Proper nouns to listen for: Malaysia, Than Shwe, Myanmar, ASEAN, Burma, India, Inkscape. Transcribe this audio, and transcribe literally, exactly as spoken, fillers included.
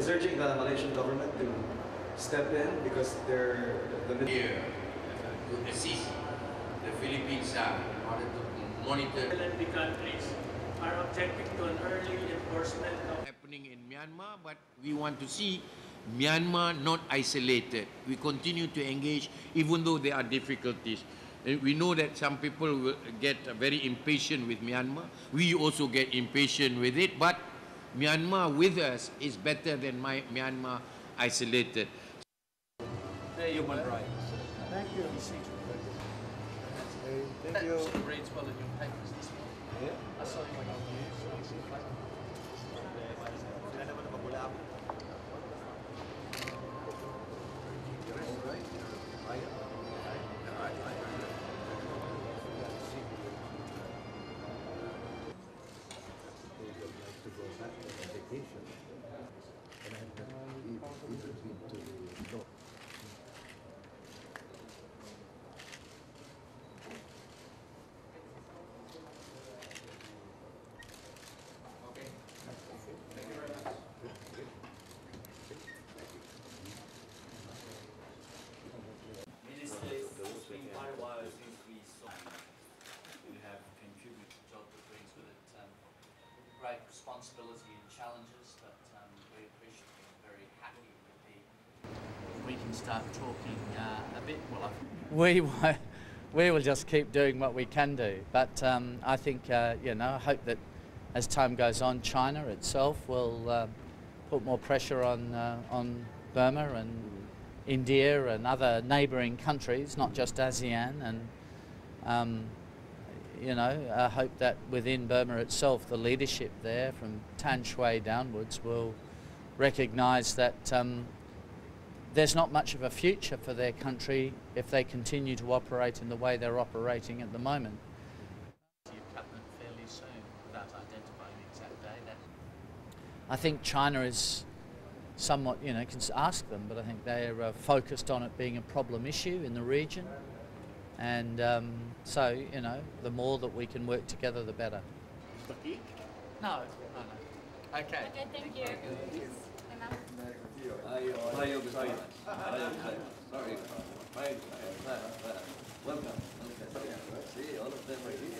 is urging the Malaysian government to step in because they're the here to assist the Philippines in order to monitor. The countries are objecting to an early enforcement of happening in Myanmar, but we want to see Myanmar not isolated. We continue to engage even though there are difficulties. And we know that some people will get very impatient with Myanmar. We also get impatient with it, but Myanmar with us is better than my Myanmar isolated. The human rights. Thank you. Thank you. Responsibility and challenges, but um, we appreciate it. Very happy with the. We can start talking uh, a bit more. We we will just keep doing what we can do, but um, I think uh, you know. I hope that as time goes on, China itself will uh, put more pressure on uh, on Burma and India and other neighbouring countries, not just ASEAN and. Um, You know, I hope that within Burma itself, the leadership there from Tan Shui downwards will recognise that um, there's not much of a future for their country if they continue to operate in the way they're operating at the moment. Fairly soon without identifying the exact day. I think China is somewhat, you know, can ask them, but I think they're uh, focused on it being a problem issue in the region. And um, so, you know, the more that we can work together, the better. No, no, no. Okay. Okay, thank you. Sorry. Welcome. See, all of them right here.